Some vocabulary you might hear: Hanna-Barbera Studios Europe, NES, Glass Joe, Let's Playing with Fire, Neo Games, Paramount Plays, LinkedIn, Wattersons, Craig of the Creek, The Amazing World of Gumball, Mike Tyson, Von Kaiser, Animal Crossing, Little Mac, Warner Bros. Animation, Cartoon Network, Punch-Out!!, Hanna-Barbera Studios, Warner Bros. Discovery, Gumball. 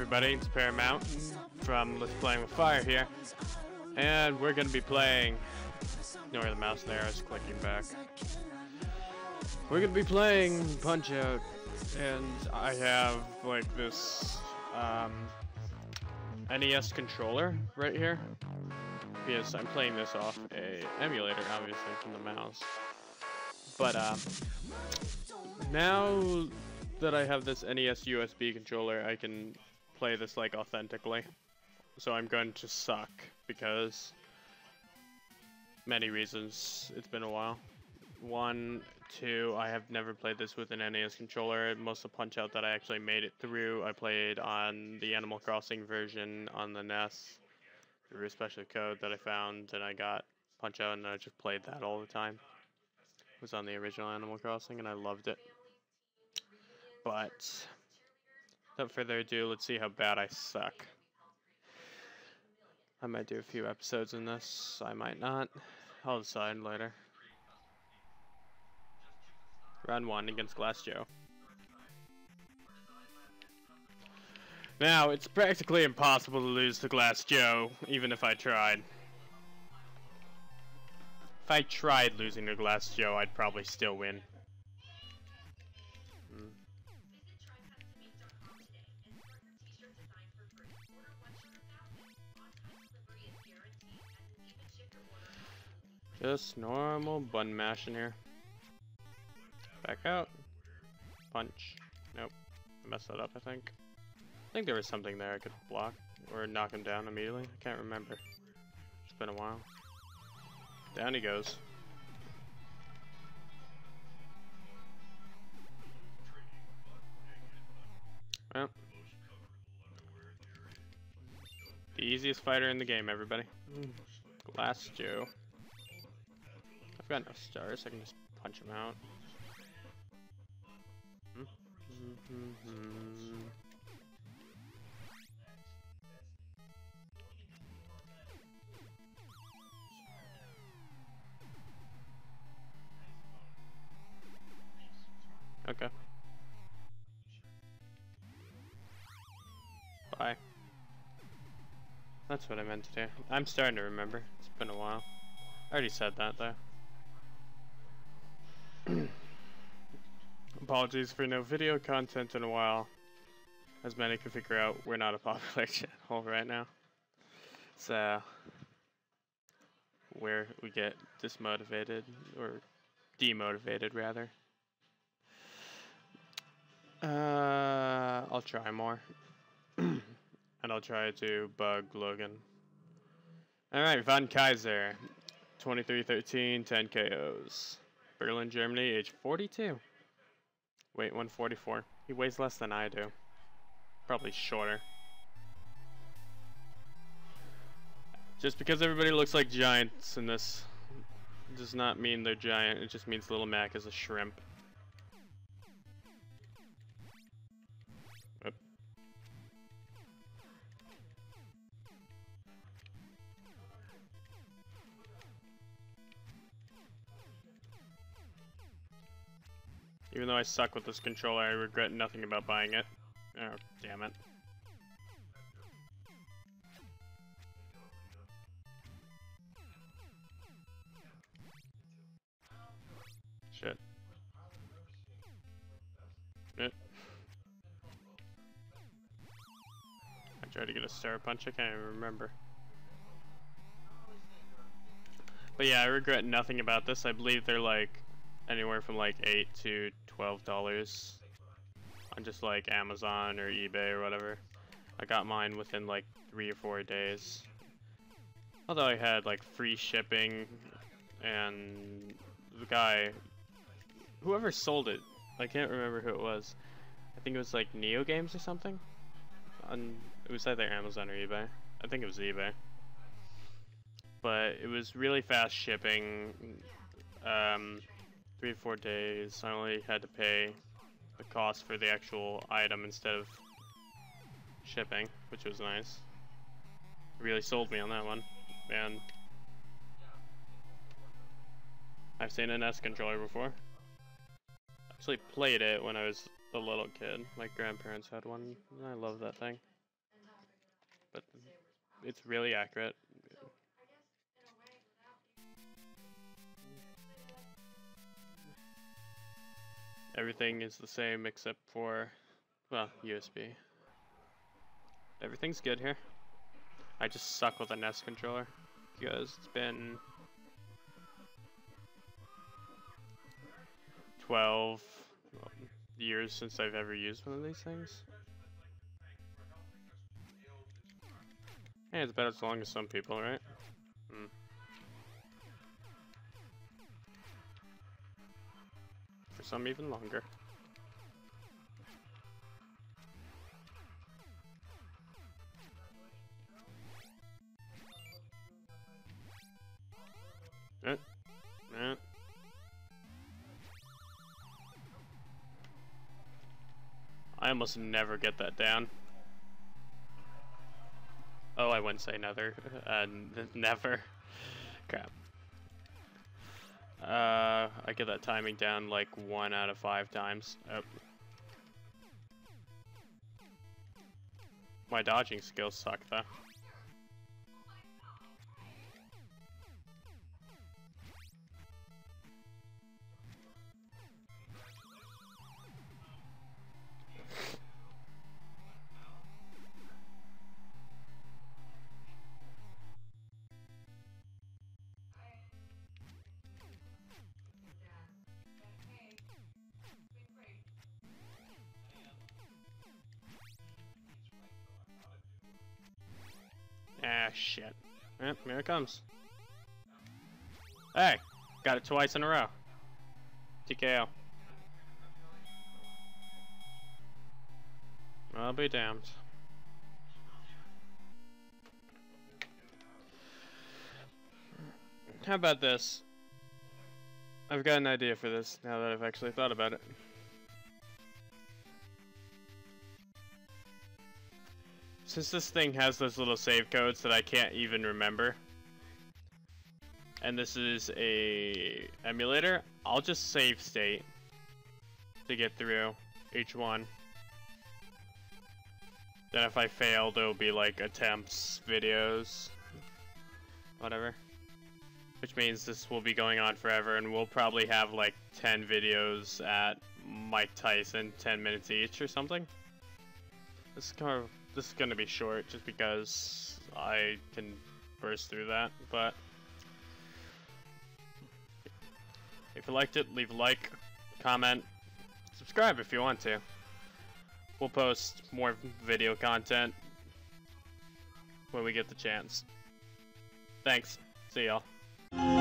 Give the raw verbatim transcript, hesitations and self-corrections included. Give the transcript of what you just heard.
everybody, it's Paramount from Let's Playing with Fire here, and we're going to be playing, ignore the mouse there, it's clicking back. We're going to be playing Punch-Out!!, and I have like this um, N E S controller right here, because I'm playing this off a emulator, obviously, from the mouse. But um, now that I have this N E S U S B controller, I can play this like authentically. So I'm going to suck because many reasons. It's been a while. One, two, I have never played this with an N E S controller. Most of the Punch-Out! That I actually made it through, I played on the Animal Crossing version on the N E S through a special code that I found, and I got Punch-Out!!, and I just played that all the time. It was on the original Animal Crossing and I loved it. But without further ado, let's see how bad I suck. I might do a few episodes in this. I might not. I'll decide later. Round one against Glass Joe. Now, it's practically impossible to lose to Glass Joe, even if I tried. If I tried losing to Glass Joe, I'd probably still win. Just normal button mashing here. Back out. Punch. Nope. I messed that up, I think. I think there was something there I could block or knock him down immediately. I can't remember. It's been a while. Down he goes. Well. The easiest fighter in the game, everybody. Glass Joe. I've got enough stars, so I can just punch him out. Mm-hmm. Okay. Bye. That's what I meant to do. I'm starting to remember. It's been a while. I already said that though. Apologies for no video content in a while. As many can figure out, we're not a popular channel right now. So where we get dismotivated, or demotivated rather. Uh, I'll try more. And I'll try to bug Logan. Alright, Von Kaiser. twenty-three thirteen, ten K Os. Berlin, Germany, age forty-two. Weight one forty-four. He weighs less than I do. Probably shorter. Just because everybody looks like giants in this does not mean they're giant. It just means Little Mac is a shrimp. Oop. Even though I suck with this controller, I regret nothing about buying it. Oh, damn it. Shit. Eh. I tried to get a star punch, I can't even remember. But yeah, I regret nothing about this. I believe they're like anywhere from like eight to twelve dollars on just like Amazon or eBay or whatever. I got mine within like three or four days. Although I had like free shipping, and the guy, whoever sold it, I can't remember who it was. I think it was like Neo Games or something. On it was either Amazon or eBay. I think it was eBay. But it was really fast shipping. Um. Three or four days. I only had to pay the cost for the actual item instead of shipping, which was nice. Really sold me on that one, and I've seen an N E S controller before. Actually played it when I was a little kid. My grandparents had one, and I love that thing. but it's really accurate. Everything is the same except for, well, U S B. Everything's good here. I just suck with a N E S controller because it's been twelve years since I've ever used one of these things. Hey, it's about as long as some people, right? Hmm. For some, even longer. Uh, uh. I almost never get that down. Oh, I wouldn't say never. Uh, never. Crap. Uh, I get that timing down like one out of five times. Oh. My dodging skills suck though. Ah, shit. Yep, here it comes. Hey! Got it twice in a row. T K O. I'll be damned. How about this? I've got an idea for this now that I've actually thought about it. Since this thing has those little save codes that I can't even remember, and this is a emulator, I'll just save state to get through each one. Then if I fail, there'll be like attempts, videos, whatever. Which means this will be going on forever, and we'll probably have like ten videos at Mike Tyson, ten minutes each or something. This is kind of... This is gonna be short just because I can burst through that, but if you liked it, leave a like, comment, subscribe if you want to. We'll post more video content when we get the chance. Thanks. See y'all.